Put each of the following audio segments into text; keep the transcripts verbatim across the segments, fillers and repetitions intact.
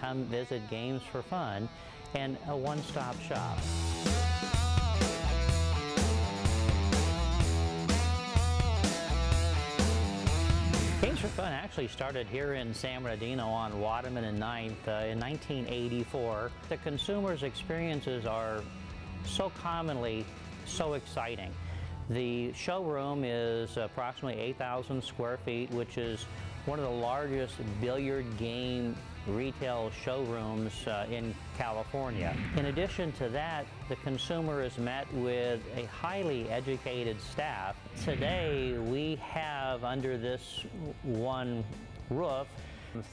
come visit Games for Fun and a one-stop shop. Games for Fun actually started here in San Bernardino on Waterman and ninth uh, in nineteen eighty-four. The consumers' experiences are so commonly so exciting. The showroom is approximately eight thousand square feet, which is one of the largest billiard game retail showrooms uh, in California. In addition to that, the consumer is met with a highly educated staff. Today, we have under this one roof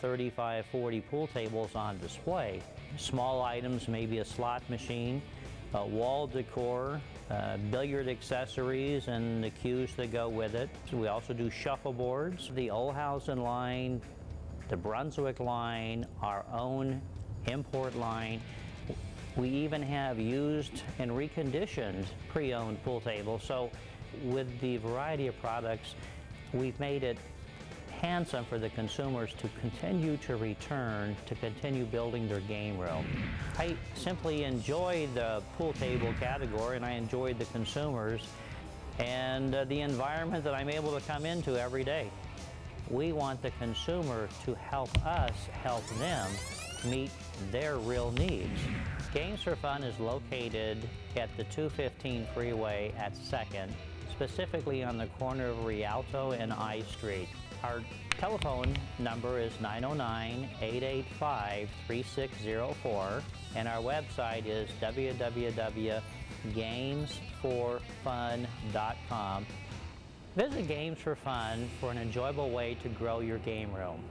thirty-five, forty pool tables on display. Small items, maybe a slot machine, Uh, wall decor, uh, billiard accessories, and the cues that go with it. So we also do shuffleboards, the Oldhausen line, the Brunswick line, our own import line. We even have used and reconditioned pre-owned pool tables. So with the variety of products, we've made it handsome for the consumers to continue to return, to continue building their game room. I simply enjoyed the pool table category, and I enjoyed the consumers and uh, the environment that I'm able to come into every day. We want the consumer to help us help them meet their real needs. Games for Fun is located at the two fifteen freeway at second, specifically on the corner of Rialto and I Street. Our telephone number is nine oh nine, eight eight five, three six oh four, and our website is w w w dot games for fun dot com. Visit Games for Fun for an enjoyable way to grow your game room.